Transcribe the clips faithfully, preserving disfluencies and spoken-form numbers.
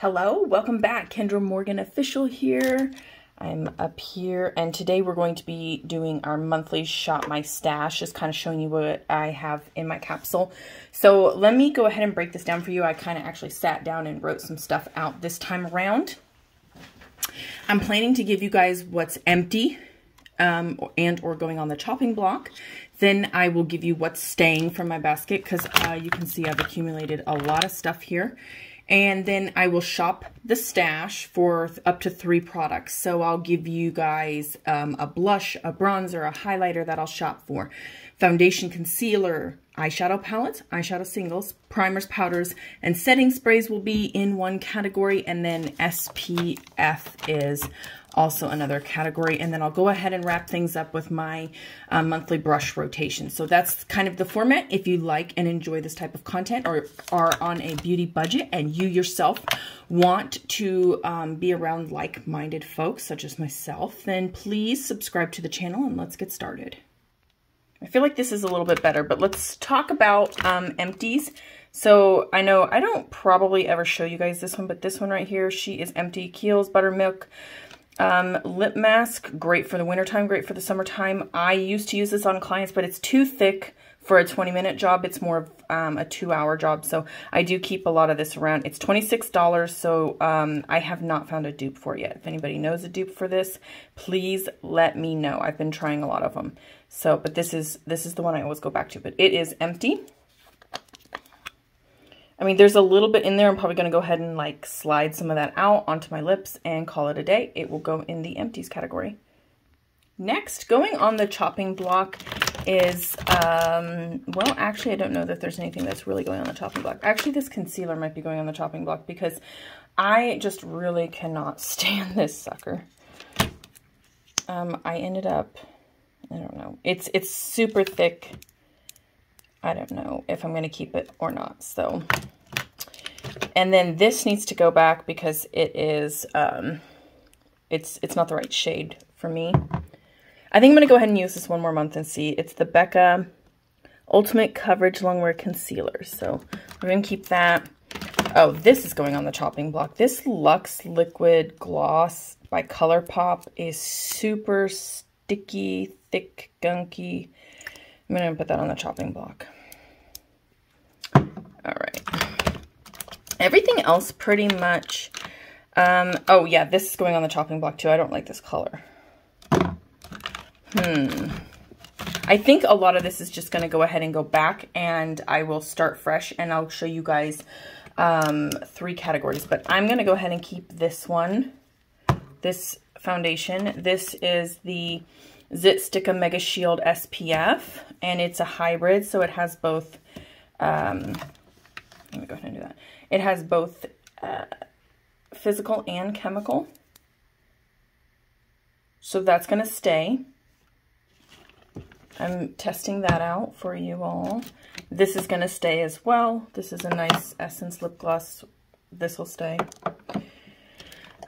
Hello, welcome back. Kendra Morgan Official here. I'm up here, and today we're going to be doing our monthly Shop My Stash, just kind of showing you what I have in my capsule. So let me go ahead and break this down for you. I kind of actually sat down and wrote some stuff out this time around. I'm planning to give you guys what's empty um, and or going on the chopping block. Then I will give you what's staying from my basket, because uh, you can see I've accumulated a lot of stuff here. And then I will shop the stash for up to three products. So I'll give you guys um, a blush, a bronzer, a highlighter that I'll shop for, foundation, concealer, eyeshadow palettes, eyeshadow singles, primers, powders, and setting sprays will be in one category. And then S P F is also another category. And then I'll go ahead and wrap things up with my uh, monthly brush rotation. So that's kind of the format. If you like and enjoy this type of content, or are on a beauty budget and you yourself want to um, be around like-minded folks such as myself, then please subscribe to the channel and let's get started. I feel like this is a little bit better, but let's talk about um, empties. So I know I don't probably ever show you guys this one, but this one right here, she is empty. Kiehl's Buttermilk um, Lip Mask, great for the wintertime, great for the summertime. I used to use this on clients, but it's too thick for a twenty minute job. It's more of um, a two hour job, so I do keep a lot of this around. It's twenty-six dollars, so um, I have not found a dupe for it yet. If anybody knows a dupe for this, please let me know. I've been trying a lot of them. So, but this is, this is the one I always go back to, but it is empty. I mean, there's a little bit in there. I'm probably going to go ahead and like slide some of that out onto my lips and call it a day. It will go in the empties category. Next, going on the chopping block is, um, well, actually, I don't know that there's anything that's really going on the chopping block. Actually, this concealer might be going on the chopping block because I just really cannot stand this sucker. Um, I ended up... I don't know. It's it's super thick. I don't know if I'm going to keep it or not. So, and then this needs to go back because it is um, it's it's not the right shade for me. I think I'm going to go ahead and use this one more month and see. It's the Becca Ultimate Coverage Longwear Concealer. So we're going to keep that. Oh, this is going on the chopping block. This Luxe Liquid Gloss by ColourPop is super sticky, thick, gunky. I'm going to put that on the chopping block. All right. Everything else pretty much. Um, oh, yeah, this is going on the chopping block, too. I don't like this color. Hmm. I think a lot of this is just going to go ahead and go back, and I will start fresh, and I'll show you guys um, three categories. But I'm going to go ahead and keep this one, this foundation. This is the Zitsticka Mega Shield S P F, and it's a hybrid, so it has both, um, let me go ahead and do that. It has both uh, physical and chemical, so that's going to stay. I'm testing that out for you all. This is going to stay as well. This is a nice Essence lip gloss. This will stay.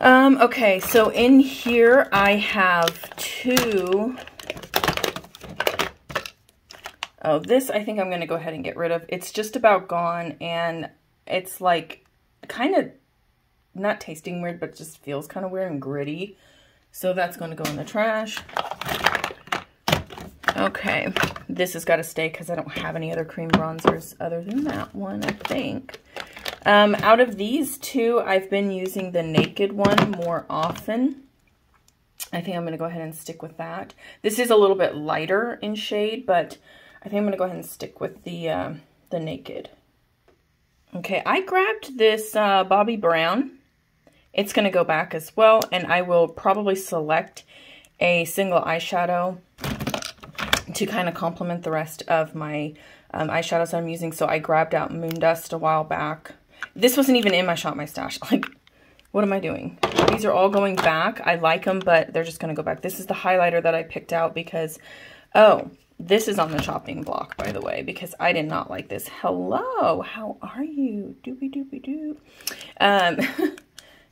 Um, okay, so in here I have two. Oh, this I think I'm going to go ahead and get rid of. It's just about gone, and it's like kind of not tasting weird, but just feels kind of weird and gritty. So that's going to go in the trash. Okay, this has got to stay because I don't have any other cream bronzers other than that one, I think. Um, out of these two, I've been using the Naked one more often. I think I'm going to go ahead and stick with that. This is a little bit lighter in shade, but I think I'm going to go ahead and stick with the, uh, the Naked. Okay, I grabbed this uh, Bobbi Brown. It's going to go back as well, and I will probably select a single eyeshadow to kind of complement the rest of my um, eyeshadows I'm using. So I grabbed out Moondust a while back. This wasn't even in my Shop My Stash. Like, what am I doing? These are all going back. I like them, but they're just going to go back. This is the highlighter that I picked out because, oh, this is on the chopping block, by the way, because I did not like this. Hello, how are you? Doobie doobie doo. Um,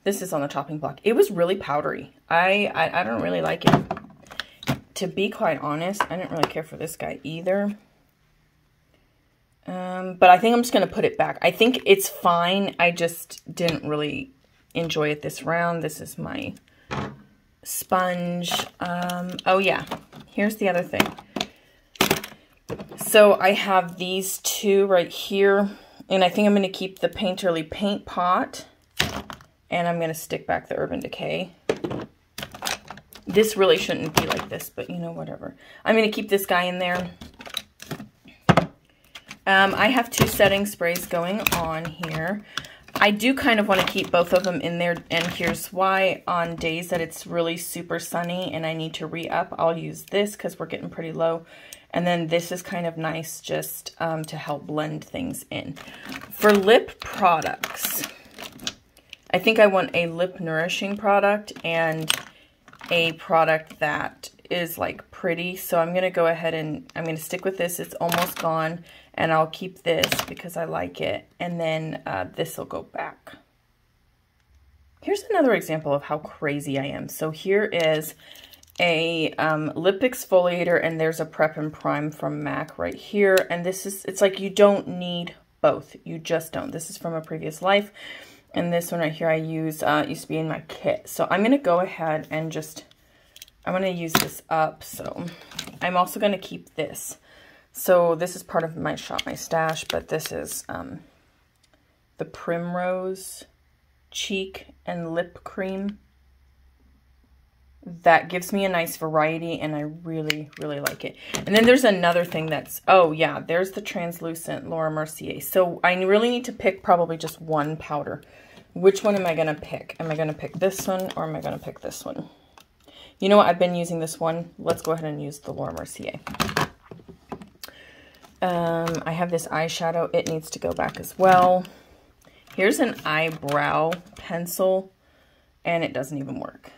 this is on the chopping block. It was really powdery. I, I, I don't really like it. To be quite honest, I didn't really care for this guy either. Um, but I think I'm just going to put it back. I think it's fine. I just didn't really enjoy it this round. This is my sponge. Um, oh yeah, here's the other thing. So I have these two right here, and I think I'm going to keep the Painterly Paint Pot, and I'm going to stick back the Urban Decay. This really shouldn't be like this, but you know, whatever. I'm going to keep this guy in there. Um, I have two setting sprays going on here. I do kind of want to keep both of them in there, and here's why. On days that it's really super sunny and I need to re-up, I'll use this because we're getting pretty low. And then this is kind of nice just um, to help blend things in. For lip products, I think I want a lip nourishing product and a product that is like pretty. So I'm going to go ahead and I'm going to stick with this. It's almost gone, and I'll keep this because I like it. And then uh, this will go back. Here's another example of how crazy I am. So here is a um, lip exfoliator, and there's a prep and prime from MAC right here. And this is, it's like you don't need both. You just don't. This is from a previous life. And this one right here I use, uh, it used to be in my kit. So I'm going to go ahead and just, I'm going to use this up. So I'm also going to keep this. So this is part of my shop, my stash, but this is um, the Primrose Cheek and Lip Cream. That gives me a nice variety, and I really, really like it. And then there's another thing that's, oh yeah, there's the translucent Laura Mercier. So I really need to pick probably just one powder. Which one am I going to pick? Am I going to pick this one, or am I going to pick this one? You know what? I've been using this one. Let's go ahead and use the Laura Mercier. Um, I have this eyeshadow. It needs to go back as well. Here's an eyebrow pencil, and it doesn't even work.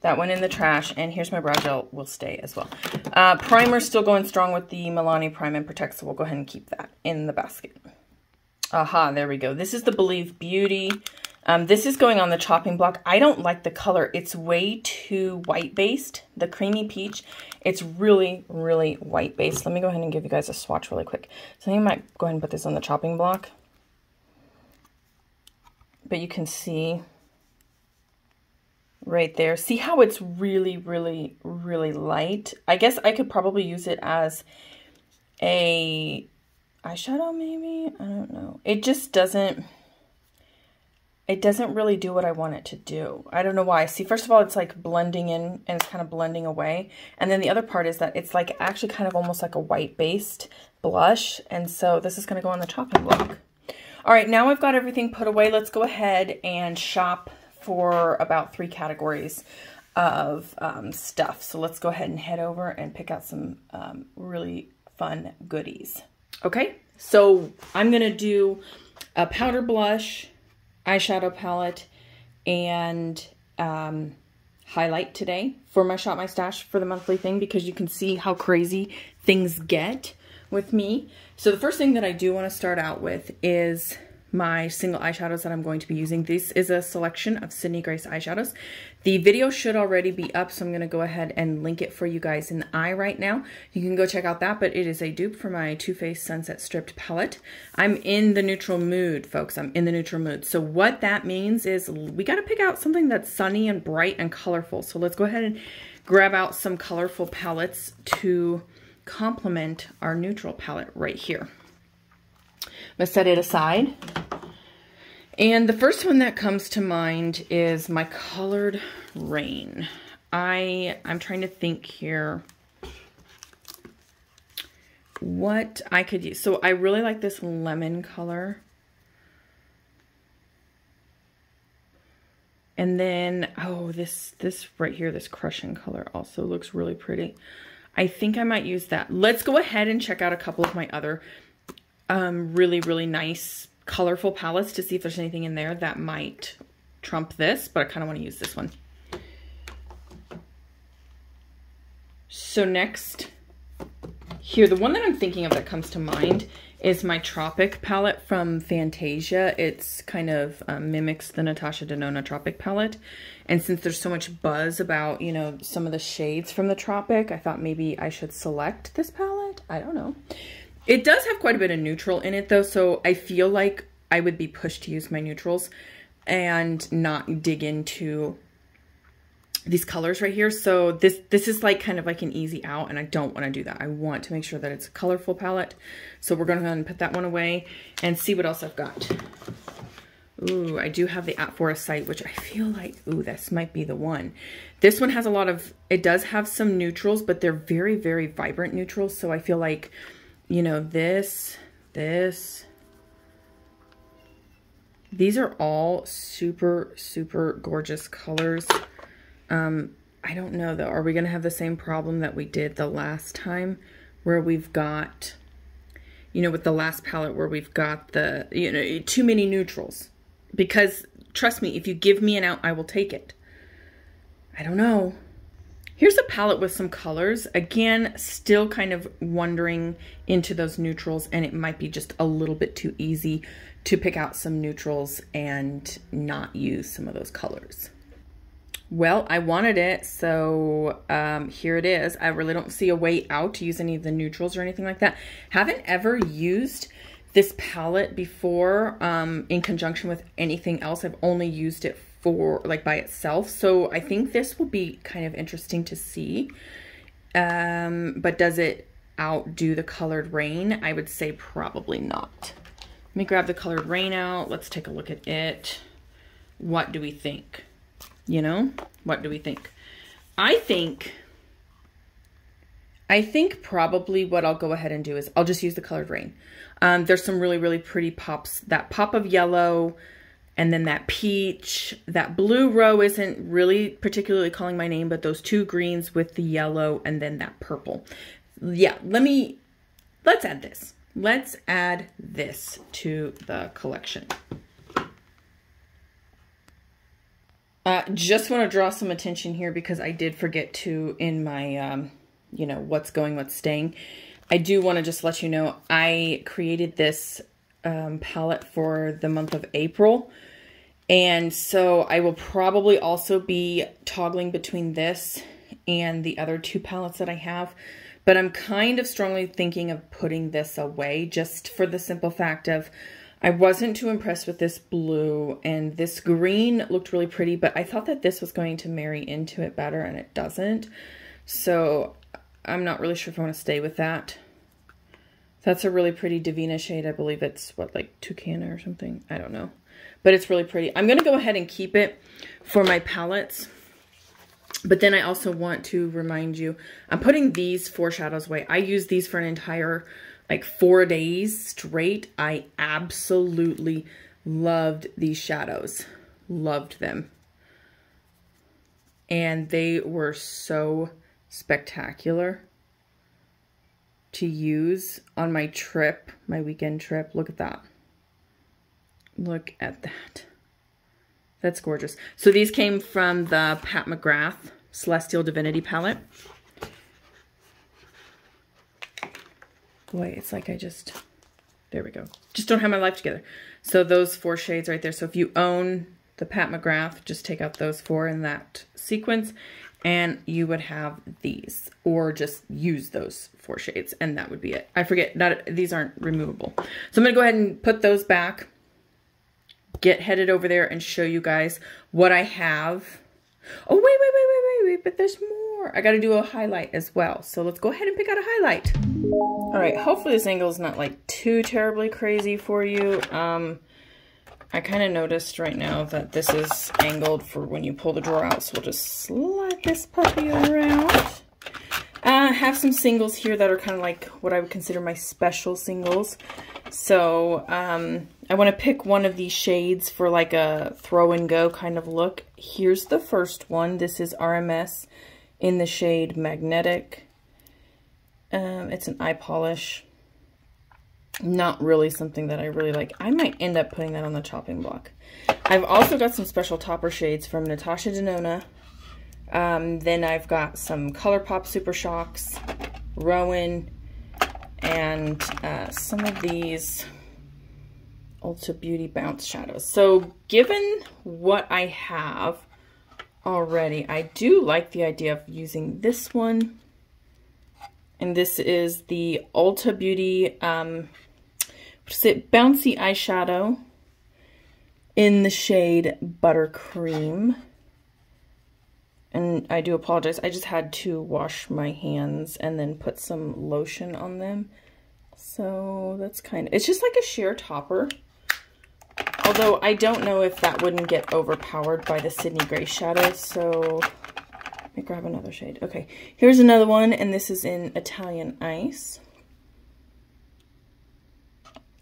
That went in the trash, and here's my brow gel, will stay as well. Uh, primer's still going strong with the Milani Prime and Protect, so we'll go ahead and keep that in the basket. Aha, there we go. This is the Believe Beauty. Um, this is going on the chopping block. I don't like the color. It's way too white-based, the creamy peach. It's really, really white-based. Let me go ahead and give you guys a swatch really quick. So I think I might go ahead and put this on the chopping block. But you can see right there. See how it's really, really, really light? I guess I could probably use it as a eyeshadow, maybe? I don't know. It just doesn't, it doesn't really do what I want it to do. I don't know why. See, first of all, it's like blending in, and it's kind of blending away. And then the other part is that it's like actually kind of almost like a white-based blush. And so this is going to go on the chopping block. All right, now I've got everything put away. Let's go ahead and shop for about three categories of um, stuff. So let's go ahead and head over and pick out some um, really fun goodies. Okay, so I'm gonna do a powder blush, eyeshadow palette, and um, highlight today for my Shop My Stash for the monthly thing, because you can see how crazy things get with me. So the first thing that I do wanna start out with is my single eyeshadows that I'm going to be using. This is a selection of Sydney Grace eyeshadows. The video should already be up, so I'm gonna go ahead and link it for you guys in the eye right now. You can go check out that, but it is a dupe for my Too Faced Sunset Stripped Palette. I'm in the neutral mood, folks. I'm in the neutral mood. So what that means is we gotta pick out something that's sunny and bright and colorful. So let's go ahead and grab out some colorful palettes to complement our neutral palette right here. I'm going to set it aside. And the first one that comes to mind is my Coloured Raine. I, I'm trying to think here what I could use. So I really like this lemon color. And then, oh, this, this right here, this crushing color also looks really pretty. I think I might use that. Let's go ahead and check out a couple of my other Um, really, really nice, colorful palettes to see if there's anything in there that might trump this, but I kind of want to use this one. So next, here, the one that I'm thinking of that comes to mind is my Tropic palette from Fantasia. It's kind of um, mimics the Natasha Denona Tropic palette. And since there's so much buzz about, you know, some of the shades from the Tropic, I thought maybe I should select this palette. I don't know. It does have quite a bit of neutral in it, though, so I feel like I would be pushed to use my neutrals and not dig into these colors right here. So this this is like kind of like an easy out, and I don't want to do that. I want to make sure that it's a colorful palette. So we're going to go ahead and put that one away and see what else I've got. Ooh, I do have the Ofra Sight, which I feel like, ooh, this might be the one. This one has a lot of, it does have some neutrals, but they're very, very vibrant neutrals. So I feel like, you know, this, this, these are all super, super gorgeous colors. Um, I don't know though, are we going to have the same problem that we did the last time where we've got, you know, with the last palette where we've got the, you know, too many neutrals? Because trust me, if you give me an out, I will take it. I don't know. Here's a palette with some colors. Again, still kind of wandering into those neutrals, and it might be just a little bit too easy to pick out some neutrals and not use some of those colors. Well, I wanted it, so um, here it is. I really don't see a way out to use any of the neutrals or anything like that. Haven't ever used this palette before um, in conjunction with anything else. I've only used it for like by itself. So I think this will be kind of interesting to see. Um, but does it outdo the Coloured Raine? I would say probably not. Let me grab the Coloured Raine out. Let's take a look at it. What do we think? You know, what do we think? I think, I think probably what I'll go ahead and do is I'll just use the Coloured Raine. Um, there's some really, really pretty pops. That pop of yellow and then that peach. That blue row isn't really particularly calling my name, but those two greens with the yellow and then that purple. Yeah, let me, let's add this. Let's add this to the collection. Uh, just want to draw some attention here because I did forget to in my, um, you know, what's going, what's staying. I do want to just let you know I created this um, palette for the month of April. And so I will probably also be toggling between this and the other two palettes that I have. But I'm kind of strongly thinking of putting this away just for the simple fact of, I wasn't too impressed with this blue, and this green looked really pretty, but I thought that this was going to marry into it better, and it doesn't. So I'm not really sure if I want to stay with that. That's a really pretty Divina shade. I believe it's, what, like Toucan or something? I don't know. But it's really pretty. I'm going to go ahead and keep it for my palettes. But then I also want to remind you, I'm putting these four shadows away. I use these for an entire... like four days straight. I absolutely loved these shadows. Loved them. And they were so spectacular to use on my trip, my weekend trip. Look at that. Look at that. That's gorgeous. So these came from the Pat McGrath Celestial Divinity palette. Boy, it's like I just, there we go. Just don't have my life together. So those four shades right there. So if you own the Pat McGrath, just take out those four in that sequence and you would have these, or just use those four shades and that would be it. I forget, not, these aren't removable. So I'm gonna go ahead and put those back, get headed over there and show you guys what I have. Oh, wait, wait, wait, wait, wait, wait, but there's more. I got to do a highlight as well. So let's go ahead and pick out a highlight. All right, hopefully this angle is not like too terribly crazy for you. Um, I kind of noticed right now that this is angled for when you pull the drawer out. So we'll just slide this puppy around. I uh, have some singles here that are kind of like what I would consider my special singles. So um, I want to pick one of these shades for like a throw and go kind of look. Here's the first one. This is R M S. In the shade Magnetic. Um, it's an eye polish. Not really something that I really like. I might end up putting that on the chopping block. I've also got some special topper shades from Natasha Denona. Um, then I've got some ColourPop Super Shocks, Rowan, and uh, some of these Ulta Beauty Bounce Shadows. So given what I have already, I do like the idea of using this one, and this is the Ulta Beauty um, what is it? Bouncy eyeshadow, in the shade Buttercream. And I do apologize, I just had to wash my hands and then put some lotion on them. So that's kind of, it's just like a sheer topper. Although I don't know if that wouldn't get overpowered by the Sydney Grace shadow, so let me grab another shade. Okay, here's another one, and this is in Italian Ice.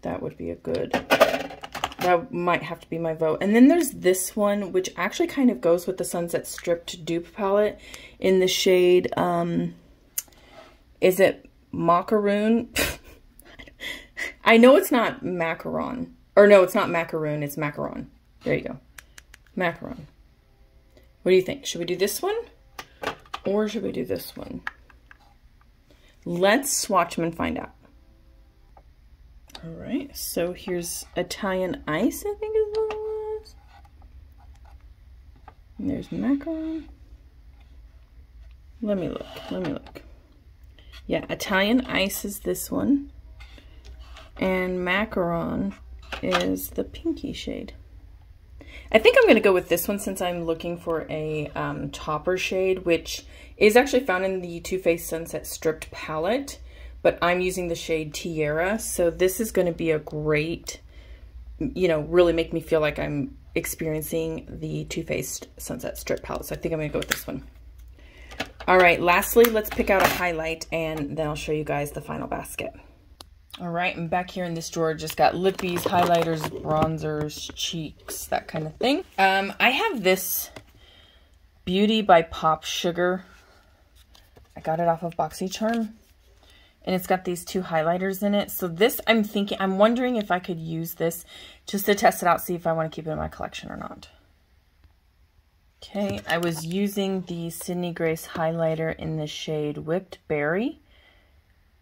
That would be a good, that might have to be my vote. And then there's this one, which actually kind of goes with the Sunset Stripped dupe palette in the shade, um, is it Macaron? I know it's not Macaron. Or no, it's not Macaron, it's Macaron. There you go. Macaron. What do you think? Should we do this one? Or should we do this one? Let's swatch them and find out. All right, so here's Italian Ice, I think is what it was. And there's Macaron. Let me look, let me look. Yeah, Italian Ice is this one. And Macaron is the pinky shade. I think I'm going to go with this one since I'm looking for a um, topper shade, which is actually found in the Too Faced Sunset Stripped palette, but I'm using the shade Tiara, so this is going to be a great, you know, really make me feel like I'm experiencing the Too Faced Sunset Stripped palette, so I think I'm going to go with this one. All right, lastly, let's pick out a highlight, and then I'll show you guys the final basket. All right, I'm back here in this drawer. Just got lippies, highlighters, bronzers, cheeks, that kind of thing. Um, I have this Beauty by Pop Sugar. I got it off of BoxyCharm. And it's got these two highlighters in it. So this, I'm thinking, I'm wondering if I could use this just to test it out, see if I want to keep it in my collection or not. Okay, I was using the Sydney Grace highlighter in the shade Whipped Berry.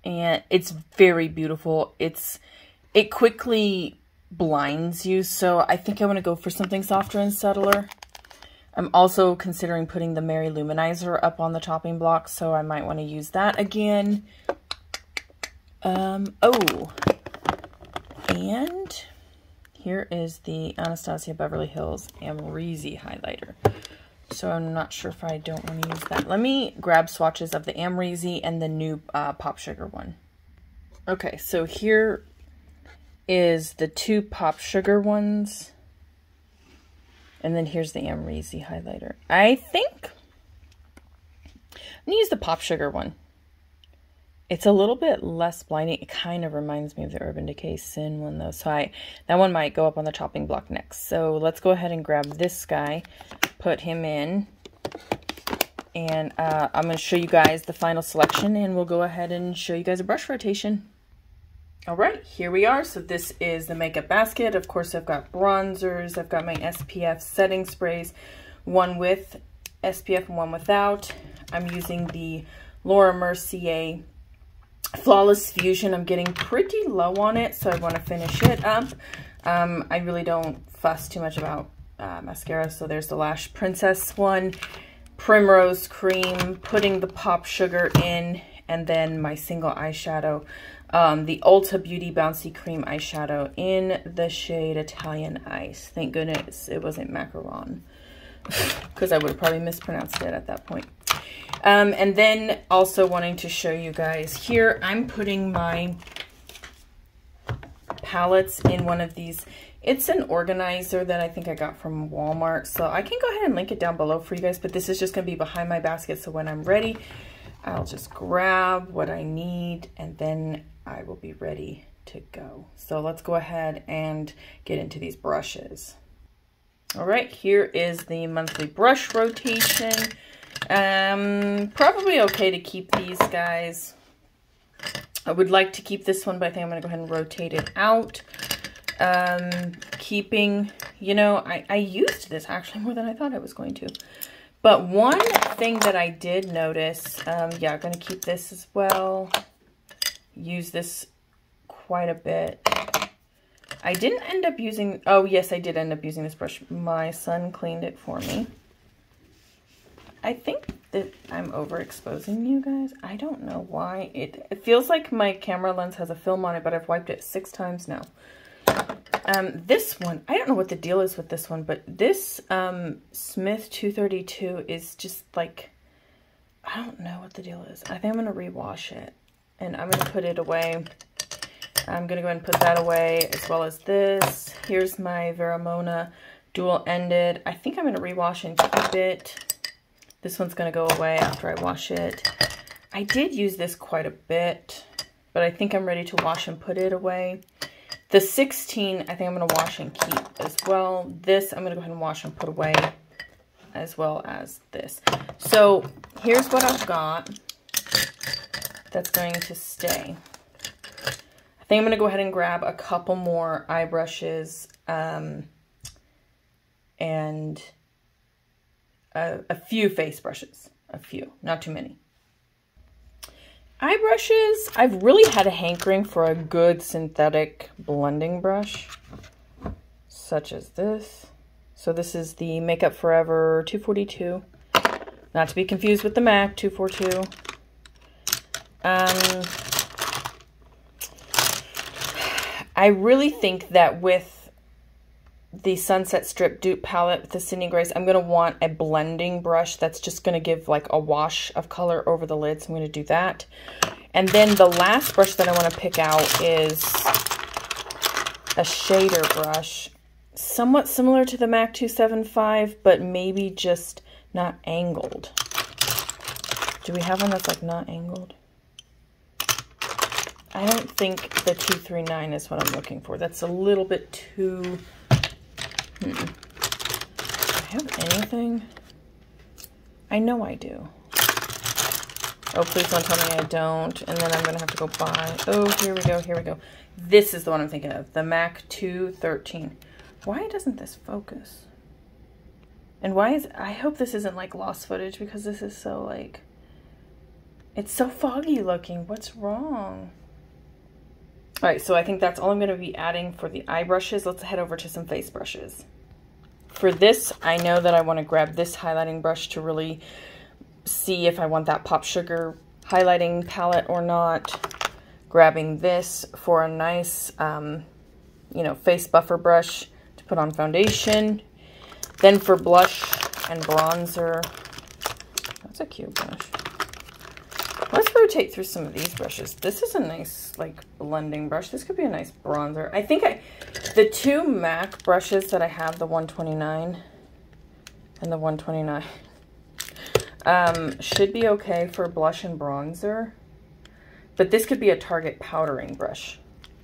And it's very beautiful. It's, it quickly blinds you. So I think I want to go for something softer and subtler. I'm also considering putting the Mary Luminizer up on the chopping block. So I might want to use that again. Um, oh, and here is the Anastasia Beverly Hills Amrezy highlighter. So I'm not sure if I don't want to use that. Let me grab swatches of the Amrezy and the new uh, Pop Sugar one. Okay, so here is the two Pop Sugar ones. And then here's the Amrezy highlighter. I think I'm going to use the Pop Sugar one. It's a little bit less blinding. It kind of reminds me of the Urban Decay Sin one though. So I, that one might go up on the chopping block next. So let's go ahead and grab this guy, put him in, and uh, I'm gonna show you guys the final selection and we'll go ahead and show you guys a brush rotation. All right, here we are. So this is the makeup basket. Of course, I've got bronzers. I've got my S P F setting sprays, one with S P F and one without. I'm using the Laura Mercier Flawless Fusion. I'm getting pretty low on it, so I want to finish it up. Um, I really don't fuss too much about uh, mascara, so there's the Lash Princess one, Primrose Cream, putting the Pop Sugar in, and then my single eyeshadow, um, the Ulta Beauty Bouncy Cream eyeshadow in the shade Italian Ice. Thank goodness it wasn't Macaron, because I would have probably mispronounced it at that point. Um, and then also wanting to show you guys here, I'm putting my palettes in one of these. It's an organizer that I think I got from Walmart. So I can go ahead and link it down below for you guys, but this is just going to be behind my basket. So when I'm ready, I'll just grab what I need and then I will be ready to go. So let's go ahead and get into these brushes. All right, here is the monthly brush rotation. Um, probably okay to keep these guys. I would like to keep this one, but I think I'm going to go ahead and rotate it out. Um, keeping, you know, I, I used this actually more than I thought I was going to. But one thing that I did notice, um, yeah, I'm going to keep this as well. Use this quite a bit. I didn't end up using, oh yes, I did end up using this brush. My son cleaned it for me. I think that I'm overexposing you guys. I don't know why. It, it feels like my camera lens has a film on it, but I've wiped it six times now. Um, this one, I don't know what the deal is with this one, but this um, Smith two thirty-two is just like, I don't know what the deal is. I think I'm going to rewash it, and I'm going to put it away. I'm going to go ahead and put that away, as well as this. Here's my Vera Mona dual-ended. I think I'm going to rewash and keep it. This one's going to go away after I wash it. I did use this quite a bit, but I think I'm ready to wash and put it away. The sixteen, I think I'm going to wash and keep as well. This, I'm going to go ahead and wash and put away, as well as this. So here's what I've got that's going to stay. I think I'm going to go ahead and grab a couple more eye brushes um, and a, a few face brushes. A few, not too many. Eye brushes, I've really had a hankering for a good synthetic blending brush, such as this. So this is the Makeup Forever two forty-two, not to be confused with the MAC two forty-two. Um, I really think that with the Sunset Strip dupe palette with the Sydney Grace, I'm gonna want a blending brush that's just gonna give like a wash of color over the lid, so I'm gonna do that. And then the last brush that I wanna pick out is a shader brush. Somewhat similar to the MAC two seventy-five, but maybe just not angled. Do we have one that's like not angled? I don't think the two thirty-nine is what I'm looking for. That's a little bit too... Hmm. Do I have anything? I know I do. Oh, please don't tell me I don't. And then I'm going to have to go buy... Oh, here we go, here we go. This is the one I'm thinking of. The MAC two thirteen. Why doesn't this focus? And why is, I hope this isn't like lost footage, because this is so like, it's so foggy looking. What's wrong? All right, so I think that's all I'm gonna be adding for the eye brushes. Let's head over to some face brushes. For this, I know that I wanna grab this highlighting brush to really see if I want that Pop Sugar highlighting palette or not. Grabbing this for a nice, um, you know, face buffer brush. Put on foundation. Then for blush and bronzer, that's a cute brush. Let's rotate through some of these brushes. This is a nice like blending brush. This could be a nice bronzer. I think I, the two MAC brushes that I have, the one twenty-nine and the one twenty-nine, um, should be okay for blush and bronzer, but this could be a Target powdering brush.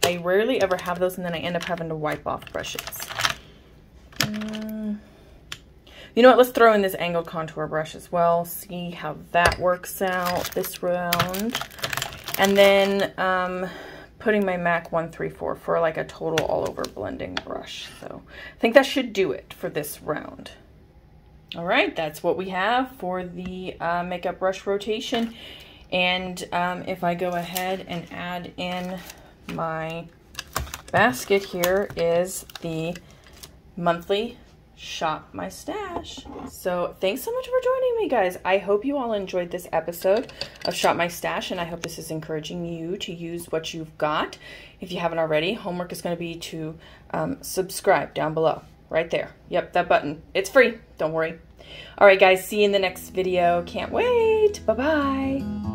I rarely ever have those, and then I end up having to wipe off brushes. You know what, let's throw in this angled contour brush as well, see how that works out this round. And then um, putting my MAC one thirty-four for like a total all over blending brush. So I think that should do it for this round. All right, that's what we have for the uh, makeup brush rotation. And um, if I go ahead and add in my basket, here is the monthly Shop My Stash. So thanks so much for joining me, guys. I hope you all enjoyed this episode of Shop My Stash, and I hope this is encouraging you to use what you've got. If you haven't already, homework is going to be to um, subscribe down below, right there. Yep, that button. It's free. Don't worry. All right, guys. See you in the next video. Can't wait. Bye-bye.